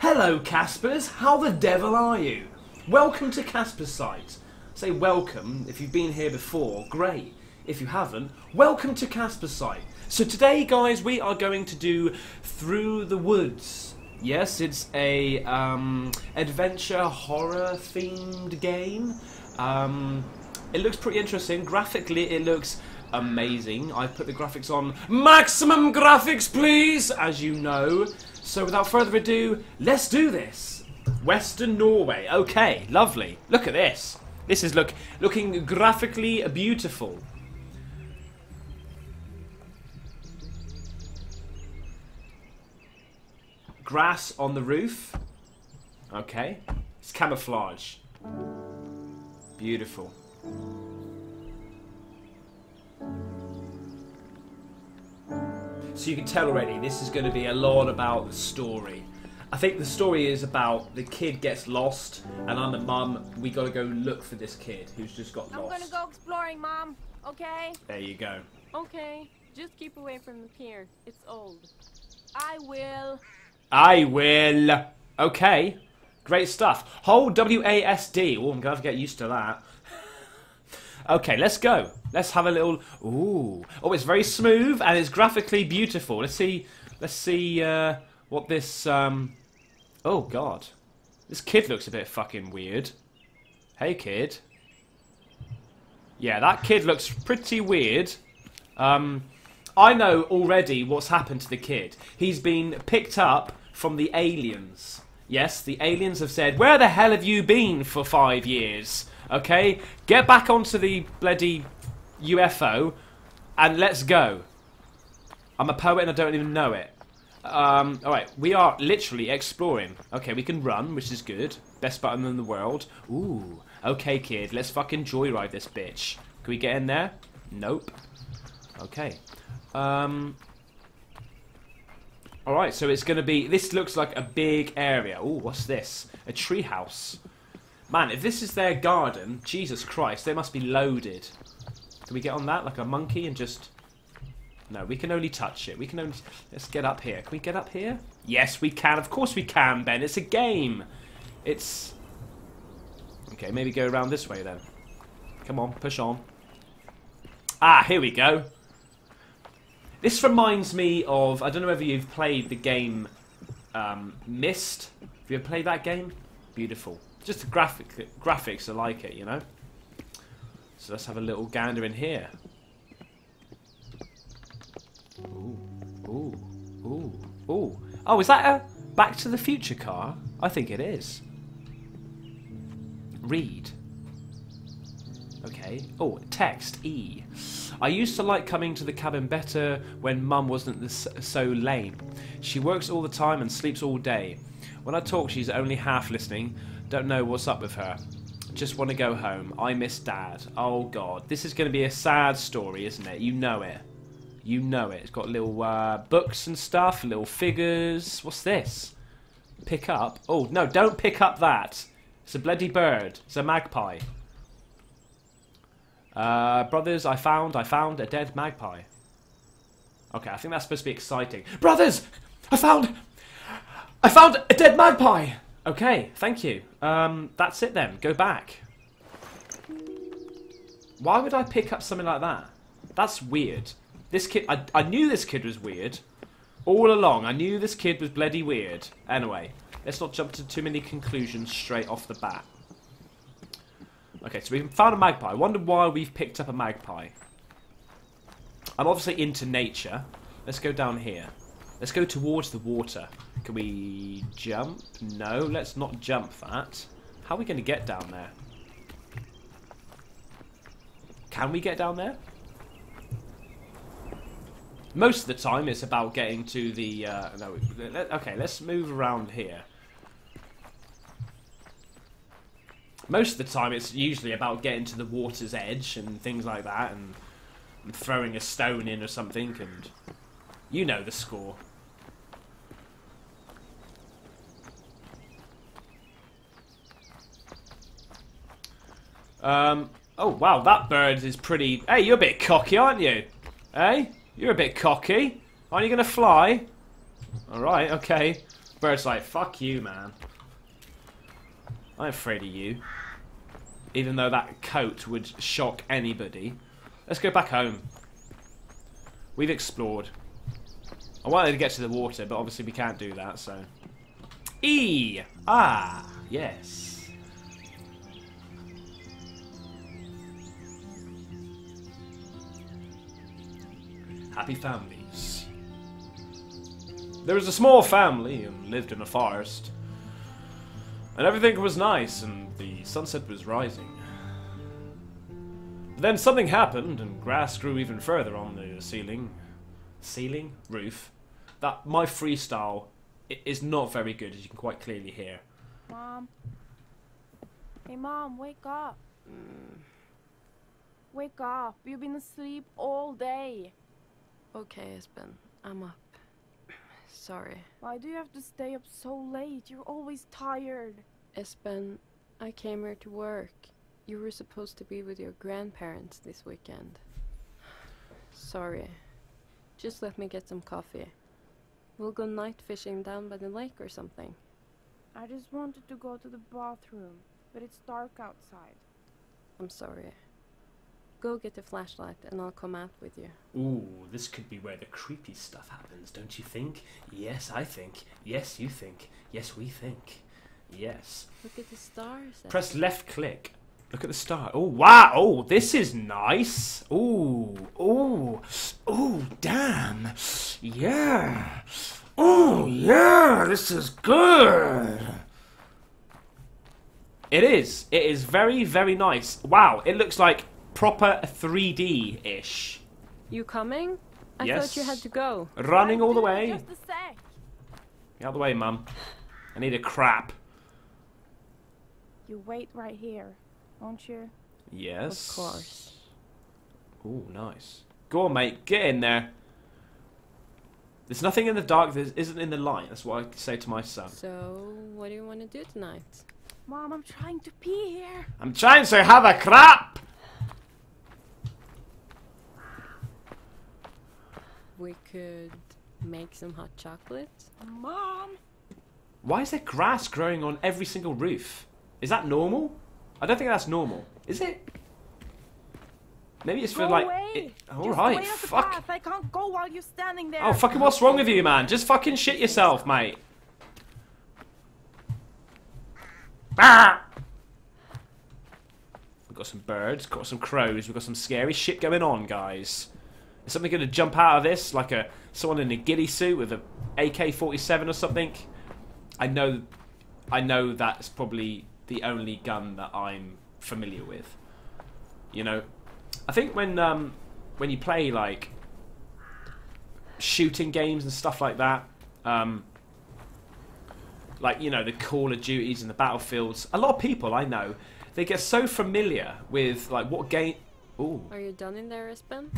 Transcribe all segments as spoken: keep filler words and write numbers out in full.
Hello Caspers, how the devil are you? Welcome to Caspersight. Say welcome if you've been here before, great. If you haven't, welcome to Caspersight. So today guys we are going to do Through the Woods. Yes, it's a um, adventure horror themed game. Um, it looks pretty interesting. Graphically it looks amazing. I've put the graphics on maximum graphics please, as you know. So without further ado, let's do this. Western Norway. Okay, lovely. Look at this. This is look looking graphically beautiful. Grass on the roof. Okay. It's camouflage. Beautiful. So you can tell already this is going to be a lot about the story. I think the story is about the kid gets lost and I'm a mum, we got to go look for this kid who's just got lost. I'm going to go exploring, Mom, okay? There you go. Okay, just keep away from the pier. It's old. I will. I will. Okay, great stuff. Hold W A S D. Oh, I'm going to have to get used to that. Okay, let's go. Let's have a little. Ooh, oh, it's very smooth and it's graphically beautiful. Let's see. Let's see uh, what this. Um... Oh God, this kid looks a bit fucking weird. Hey kid. Yeah, that kid looks pretty weird. Um, I know already what's happened to the kid. He's been picked up from the aliens. Yes, the aliens have said, "Where the hell have you been for five years?" Okay, get back onto the bloody U F O and let's go. I'm a poet and I don't even know it. Um, Alright, we are literally exploring. Okay, we can run, which is good. Best button in the world. Ooh, okay kid, let's fucking joyride this bitch. Can we get in there? Nope. Okay. Um... Alright, so it's going to be... This looks like a big area. Ooh, what's this? A tree house. Man, if this is their garden, Jesus Christ, they must be loaded. Can we get on that like a monkey and just... No, we can only touch it. We can only... Let's get up here. Can we get up here? Yes, we can. Of course we can, Ben. It's a game. It's... Okay, maybe go around this way then. Come on, push on. Ah, here we go. This reminds me of... I don't know whether you've played the game um, Myst. Have you ever played that game? Beautiful. Just the graphic, graphics are like it, you know? So let's have a little gander in here. Ooh, ooh, ooh, ooh. Oh, is that a Back to the Future car? I think it is. Read. Okay. Oh, text, E. I used to like coming to the cabin better when Mum wasn't this, so lame. She works all the time and sleeps all day. When I talk, she's only half listening. Don't know what's up with her. Just want to go home. I miss Dad. Oh God, this is going to be a sad story, isn't it? You know it. You know it. It's got little uh, books and stuff, little figures. What's this? Pick up. Oh no, don't pick up that. It's a bloody bird. It's a magpie. Uh, brothers, I found, I found a dead magpie. Okay, I think that's supposed to be exciting. Brothers, I found, I found a dead magpie. Okay, thank you. Um, that's it then. Go back. Why would I pick up something like that? That's weird. This kid... I, I knew this kid was weird. All along, I knew this kid was bloody weird. Anyway, let's not jump to too many conclusions straight off the bat. Okay, so we've found a magpie. I wonder why we've picked up a magpie. I'm obviously into nature. Let's go down here. Let's go towards the water. Can we jump? No, let's not jump that. How are we going to get down there? Can we get down there? Most of the time it's about getting to the... Uh, no, okay, let's move around here. Most of the time it's usually about getting to the water's edge and things like that. And, and throwing a stone in or something. And you know the score. Um, oh wow, that bird is pretty... Hey, you're a bit cocky, aren't you? Hey? You're a bit cocky. Aren't you going to fly? Alright, okay. Bird's like, fuck you, man. I'm afraid of you. Even though that coat would shock anybody. Let's go back home. We've explored. I wanted to get to the water, but obviously we can't do that, so... E! Ah! Yes. Happy families. There was a small family who lived in a forest. And everything was nice, and the sunset was rising. But then something happened, and grass grew even further on the ceiling. Ceiling? Roof. That, my freestyle it is not very good, as you can quite clearly hear. Mom. Hey, Mom, wake up. Mm. Wake up. You've been asleep all day. Okay, Espen. I'm up. Sorry. Why do you have to stay up so late? You're always tired. Espen, I came here to work. You were supposed to be with your grandparents this weekend. Sorry. Just let me get some coffee. We'll go night fishing down by the lake or something. I just wanted to go to the bathroom, but it's dark outside. I'm sorry. Go get a flashlight and I'll come out with you. Ooh, this could be where the creepy stuff happens, don't you think? Yes, I think. Yes, you think. Yes, we think. Yes. Look at the stars. Press left click. Look at the star. Oh, wow. Oh, this is nice. Oh, oh, oh, damn. Yeah. Oh, yeah. This is good. It is. It is very, very nice. Wow. It looks like proper three D-ish. You coming? I yes. thought you had to go. Running all the way. Just a sec. Get out of the way, Mum. I need a crap. You wait right here. Won't you? Yes. Of course. Ooh, nice. Go on, mate. Get in there. There's nothing in the dark that isn't in the light. That's what I say to my son. So, what do you want to do tonight? Mom, I'm trying to pee here. I'm trying to have a crap. We could make some hot chocolate. Mom! Why is there grass growing on every single roof? Is that normal? I don't think that's normal, is it? Maybe it's for like. It, all right, fuck. I can't go while you're standing there. Oh fucking, what's wrong with you, man? Just fucking shit yourself, mate. Ah! We've got some birds, got some crows, we've got some scary shit going on, guys. Is something going to jump out of this, like a someone in a ghillie suit with an A K forty-seven or something? I know, I know that's probably the only gun that I'm familiar with. You know, I think when um, when you play like shooting games and stuff like that, um, like, you know, the Call of Duties and the Battlefields, a lot of people I know, they get so familiar with like what game. Ooh. Are you done in there, Espen?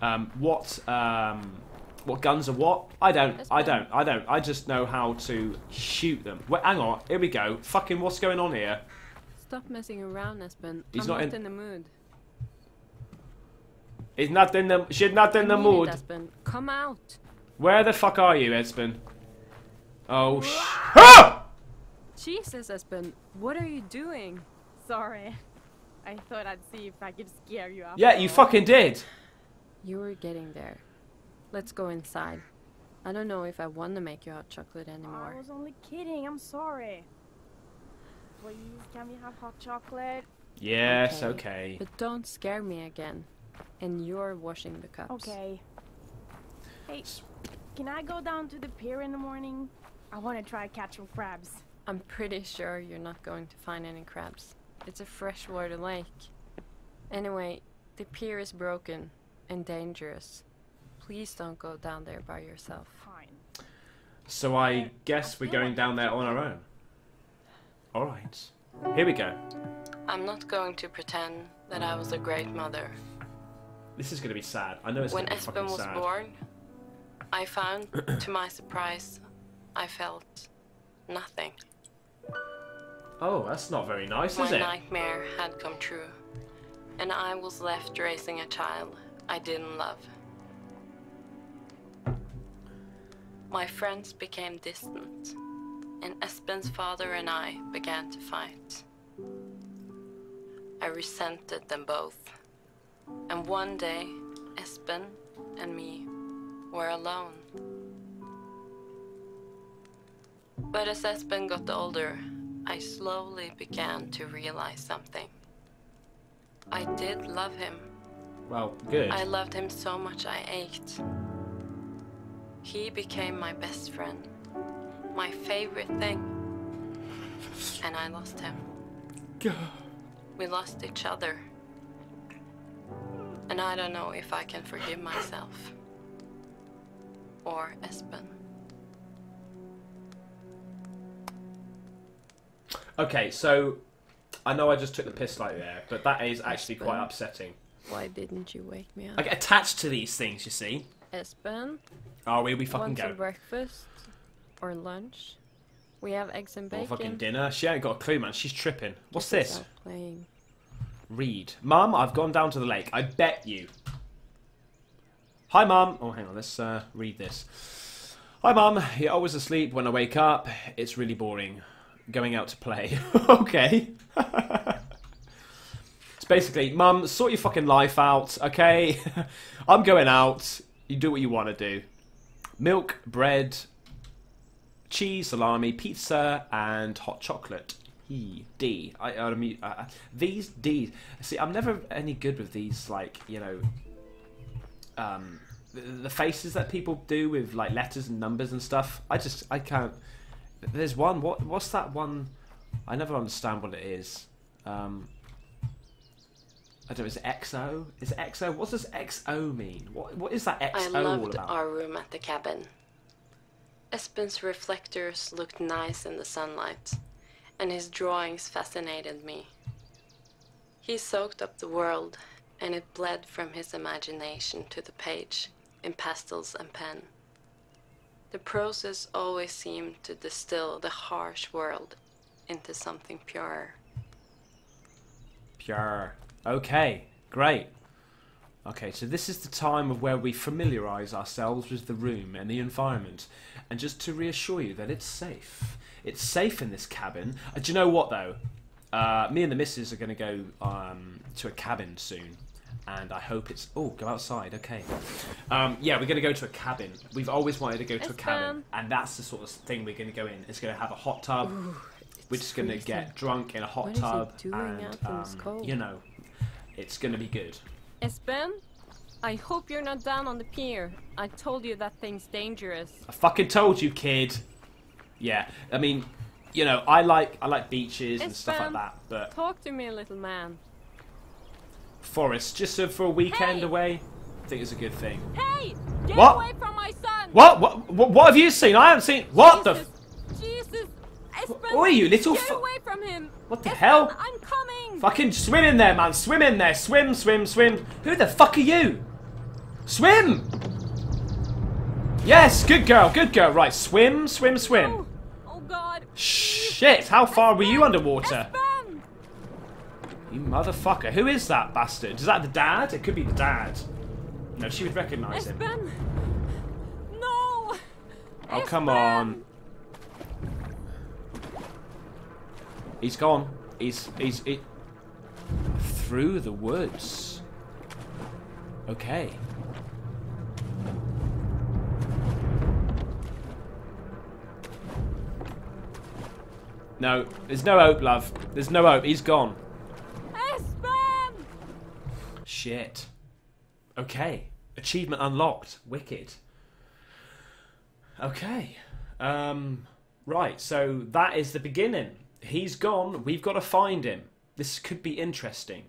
Um, what um, what guns are what? I don't, I don't, I don't. I just know how to shoot them. Wait, hang on. Here we go. Fucking what's going on here? Stop messing around, Espen. He's I'm not, not in... in the mood. He's not in the... She's not in I the mood. It, Espen. Come out. Where the fuck are you, Espen? Oh, sh... Ah! Jesus, Espen. What are you doing? Sorry. I thought I'd see if I could scare you up. Yeah, you fucking did. You were getting there. Let's go inside. I don't know if I want to make you hot chocolate anymore. I was only kidding. I'm sorry. Please, can we have hot chocolate? Yes, okay. okay. But don't scare me again. And you're washing the cups. Okay. Hey, can I go down to the pier in the morning? I want to try catching crabs. I'm pretty sure you're not going to find any crabs. It's a freshwater lake. Anyway, the pier is broken and dangerous. Please don't go down there by yourself. Fine. So I guess we're going down there on our own. Alright. Here we go. I'm not going to pretend that I was a great mother. This is going to be sad. I know it's going to be fucking sad. When Espen was born, I found, to my surprise, I felt nothing. Oh, that's not very nice, is it? My nightmare had come true. And I was left raising a child I didn't love. My friends became distant, and Espen's father and I began to fight. I resented them both, and one day Espen and me were alone. But as Espen got older, I slowly began to realize something. I did love him. Well, good. I loved him so much I ached. He became my best friend, my favorite thing, and I lost him. God. We lost each other, and I don't know if I can forgive myself or Espen. Okay, so I know I just took the piss slightly there, but that is actually Espen, quite upsetting. Why didn't you wake me up? I get attached to these things, you see. Espen. Oh, we'll be fucking going. Breakfast or lunch? We have eggs and bacon. Or fucking dinner. She ain't got a clue, man. She's tripping. What's this? this? Playing. Read. Mum, I've gone down to the lake. I bet you. Hi, Mum. Oh, hang on. Let's uh, read this. Hi, Mum. You're always asleep when I wake up. It's really boring. Going out to play. Okay. It's basically, Mum, sort your fucking life out, okay? I'm going out. You do what you want to do. Milk, bread, cheese, salami, pizza, and hot chocolate. E. D. I, I, I, I, these D's. See, I'm never any good with these, like, you know, um, the, the faces that people do with, like, letters and numbers and stuff. I just, I can't. There's one. What? What's that one? I never understand what it is. Um, I don't know, is it X O? Is it X O? What does X O mean? What What is that X O all about? I loved our room at the cabin. Espen's reflectors looked nice in the sunlight, and his drawings fascinated me. He soaked up the world, and it bled from his imagination to the page, in pastels and pen. The process always seemed to distill the harsh world into something purer. Pure. Okay, great. Okay, so this is the time of where we familiarise ourselves with the room and the environment. And just to reassure you that it's safe. It's safe in this cabin. Uh, do you know what, though? Uh, me and the missus are going to go um, to a cabin soon. And I hope it's... Oh, go outside, okay. Um, yeah, we're going to go to a cabin. We've always wanted to go to a cabin. And that's the sort of thing we're going to go in. It's going to have a hot tub. Ooh, we're just going to get drunk in a hot tub. And, um, you know... It's gonna be good. Espen, I hope you're not down on the pier. I told you that thing's dangerous. I fucking told you, kid. Yeah, I mean, you know, I like I like beaches Espen, and stuff like that, but talk to me, little man. Forest, just so for a weekend hey! away, I think it's a good thing. Hey, get what? away from my son! What? What? What? What have you seen? I haven't seen. What Jesus, the? F Jesus, Espen! What are you, little? Get away from him! What the Espen, hell? I'm coming. Fucking swim in there, man. Swim in there. Swim, swim, swim. Who the fuck are you? Swim! Yes, good girl, good girl. Right, swim, swim, swim. No. Oh, God. Shit, how far Espen, were you underwater? Espen. You motherfucker. Who is that bastard? Is that the dad? It could be the dad. No, she would recognize Espen. him. No! Oh, Espen. come on. He's gone. He's... he's... He... Through the woods. Okay. No, there's no hope, love. There's no hope. He's gone. Espen! Shit. Okay. Achievement unlocked. Wicked. Okay. Um, right, so that is the beginning. He's gone. We've got to find him. This could be interesting.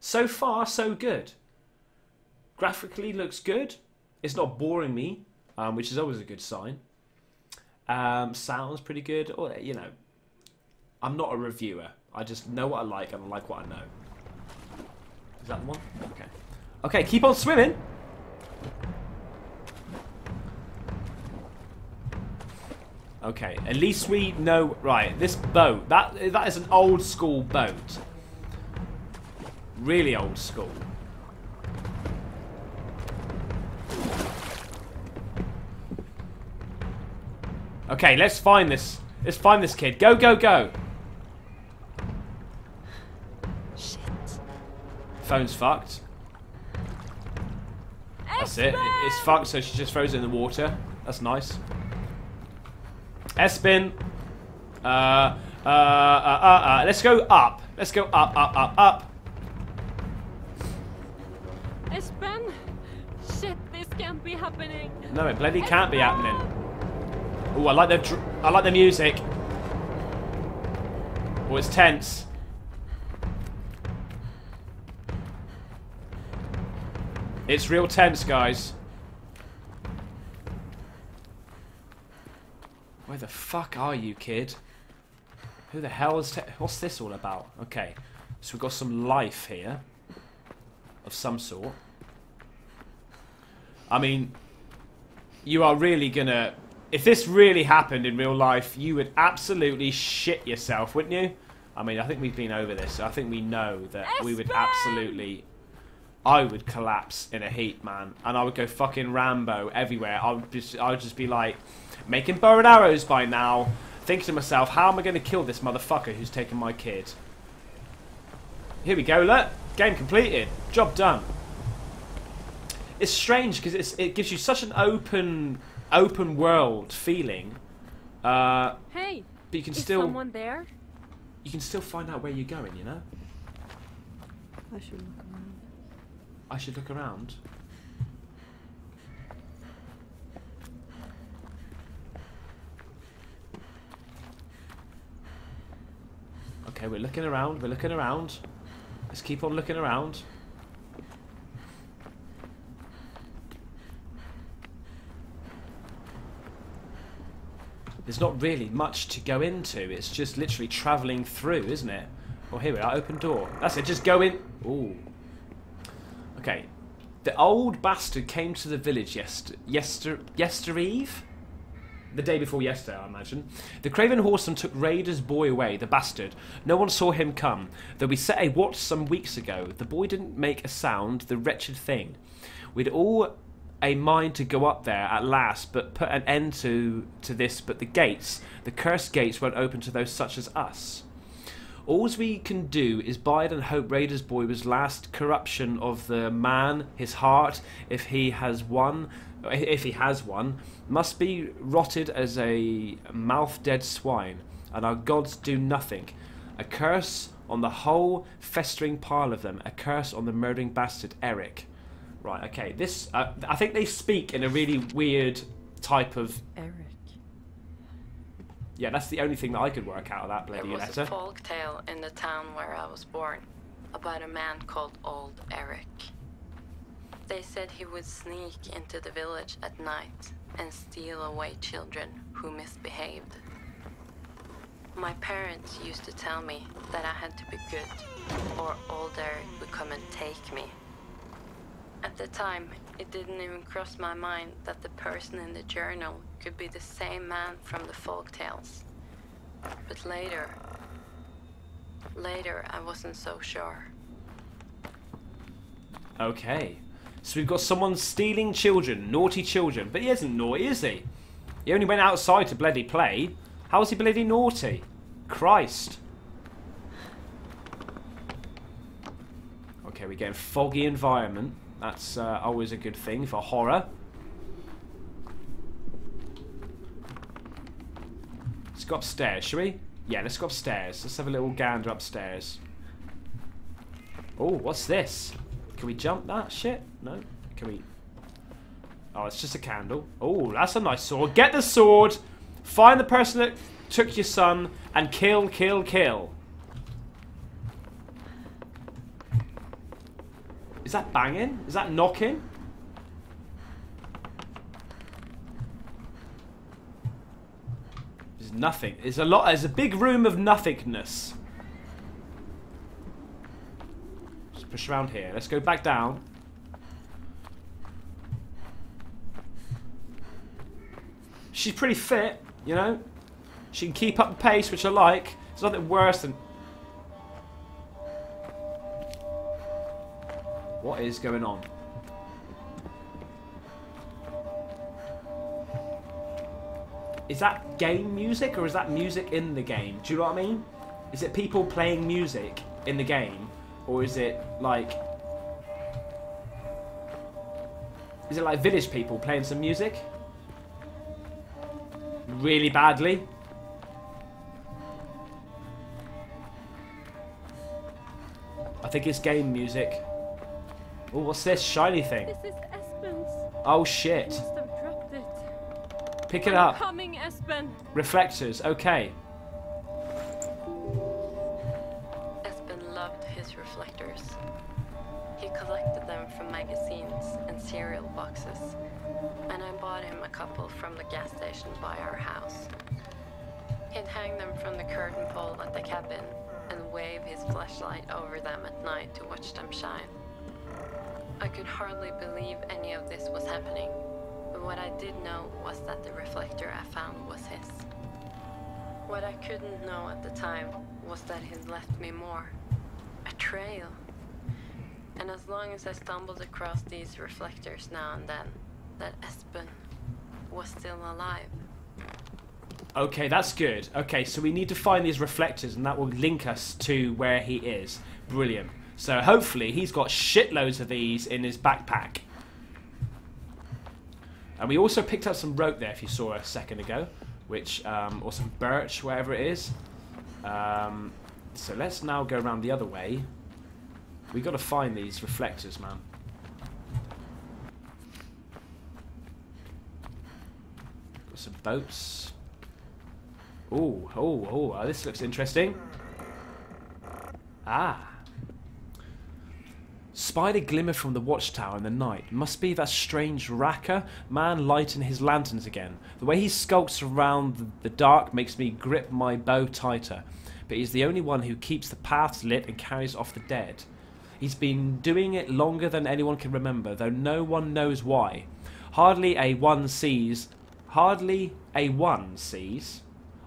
So far, so good. Graphically looks good. It's not boring me, um, which is always a good sign. Um, sounds pretty good. Or, you know, I'm not a reviewer. I just know what I like and I like what I know. Is that the one? Okay. Okay, keep on swimming. Okay, at least we know... Right, this boat. That That is an old school boat. Really old school. Okay, let's find this. Let's find this kid. Go, go, go. Shit. Phone's fucked. That's it. It's fucked, so she just throws it in the water. That's nice. Espen. Uh, uh, uh, uh, uh. Let's go up. Let's go up, up, up, up. Espen. Shit, this can't be happening. No, it bloody can't be happening. Oh, I like the dr I like the music. Oh, it's tense. It's real tense, guys. Where the fuck are you, kid? Who the hell is... What's this all about? Okay. So we've got some life here. Of some sort. I mean... You are really gonna... If this really happened in real life, you would absolutely shit yourself, wouldn't you? I mean, I think we've been over this. I think we know that Espen! We would absolutely... I would collapse in a heap, man, and I would go fucking Rambo everywhere. I would just, I would just be like, making bow and arrows by now, thinking to myself, how am I going to kill this motherfucker who's taken my kid? Here we go, look, game completed, job done. It's strange because it gives you such an open, open world feeling. Uh, hey, but you can is still, someone there? You can still find out where you're going, you know. I should. I should look around. Okay, we're looking around, we're looking around. Let's keep on looking around. There's not really much to go into, it's just literally travelling through, isn't it? Oh, here we are, open door. That's it, just go in. Ooh. Okay, the old bastard came to the village yester, yester, yestereve? The day before yesterday, I imagine. The craven horseman took Raider's boy away, the bastard. No one saw him come, though we set a watch some weeks ago. The boy didn't make a sound, the wretched thing. We'd all a mind to go up there at last, but put an end to, to this, but the gates, the cursed gates, won't open to those such as us. All we can do is bide and hope Raider's boy was last corruption of the man, his heart, if he has one, if he has one, must be rotted as a mouth-dead swine, and our gods do nothing. A curse on the whole festering pile of them, a curse on the murdering bastard, Eric. Right, okay, this, uh, I think they speak in a really weird type of... Eric. Yeah, that's the only thing that I could work out of that bloody letter. There was a folk tale in the town where I was born about a man called Old Eric. They said he would sneak into the village at night and steal away children who misbehaved. My parents used to tell me that I had to be good or Old Eric would come and take me. At the time, it didn't even cross my mind that the person in the journal could be the same man from the folktales. But later... Later, I wasn't so sure. Okay. So we've got someone stealing children, naughty children. But he isn't naughty, is he? He only went outside to bloody play. How is he bloody naughty? Christ. Okay, we're getting foggy environment. That's uh, always a good thing for horror. Let's go upstairs, shall we? Yeah, let's go upstairs. Let's have a little gander upstairs. Oh, what's this? Can we jump that shit? No? Can we... Oh, it's just a candle. Oh, that's a nice sword. Get the sword! Find the person that took your son and kill, kill, kill. Is that banging? Is that knocking? There's nothing. There's a lot. There's a big room of nothingness. Just push around here. Let's go back down. She's pretty fit, you know. She can keep up the pace, which I like. There's nothing worse than. What is going on? Is that game music or is that music in the game? Do you know what I mean? Is it people playing music in the game? Or is it like... Is it like village people playing some music? Really badly? I think it's game music. Oh, what's this shiny thing? This is Espen's. Oh shit. I must have dropped it. Pick it I'm up. Coming, Espen. Reflectors, okay. Espen loved his reflectors. He collected them from magazines and cereal boxes. And I bought him a couple from the gas station by our house. He'd hang them from the curtain pole at the cabin and wave his flashlight over them at night to watch them shine. I could hardly believe any of this was happening, but what I did know was that the reflector I found was his. What I couldn't know at the time was that he'd left me more. A trail. And as long as I stumbled across these reflectors now and then, that Espen was still alive. Okay, that's good. Okay, so we need to find these reflectors and that will link us to where he is. Brilliant. So hopefully he's got shitloads of these in his backpack. And we also picked up some rope there, if you saw a second ago, which um, or some birch, whatever it is. Um, so let's now go around the other way. We got to find these reflectors, man. Got some boats. Oh, oh, oh! This looks interesting. Ah. Spider glimmer from the watchtower in the night. Must be that strange Racker man lighting his lanterns again. The way he skulks around the dark makes me grip my bow tighter. But he's the only one who keeps the paths lit and carries off the dead. He's been doing it longer than anyone can remember, though no one knows why. Hardly a one sees... Hardly a one sees...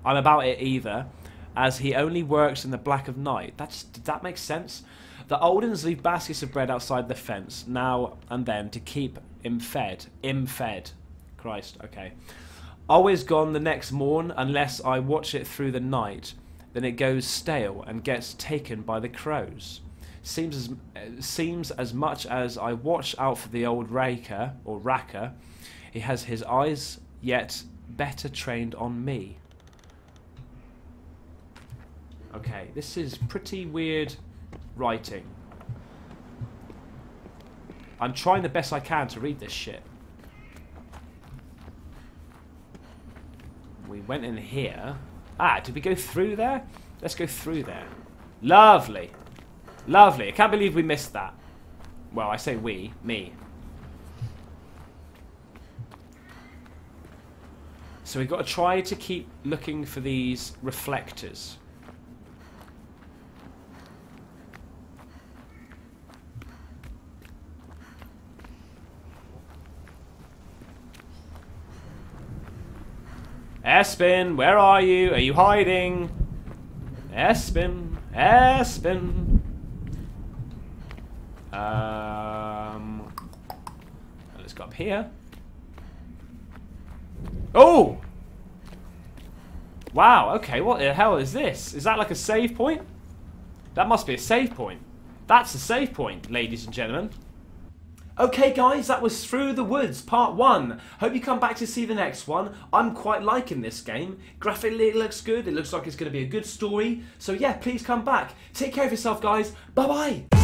I'm about it either, as he only works in the black of night. That's, did that make sense? The Oldens leave baskets of bread outside the fence now and then to keep him fed. Him fed. Christ, okay. Always gone the next morn unless I watch it through the night. Then it goes stale and gets taken by the crows. Seems as, uh, seems as much as I watch out for the old raker, or racker, he has his eyes yet better trained on me. Okay, this is pretty weird... writing. I'm trying the best I can to read this shit. We went in here. Ah, did we go through there? Let's go through there. Lovely. Lovely. I can't believe we missed that. Well, I say we. Me. So we've got to try to keep looking for these reflectors. Espen, where are you? Are you hiding? Espen, Espen. Um, let's go up here. Oh! Wow, okay, what the hell is this? Is that like a save point? That must be a save point. That's a save point, ladies and gentlemen. Okay guys, that was Through the Woods part one. Hope you come back to see the next one. I'm quite liking this game. Graphically it looks good, it looks like it's going to be a good story. So yeah, please come back. Take care of yourself guys, bye bye!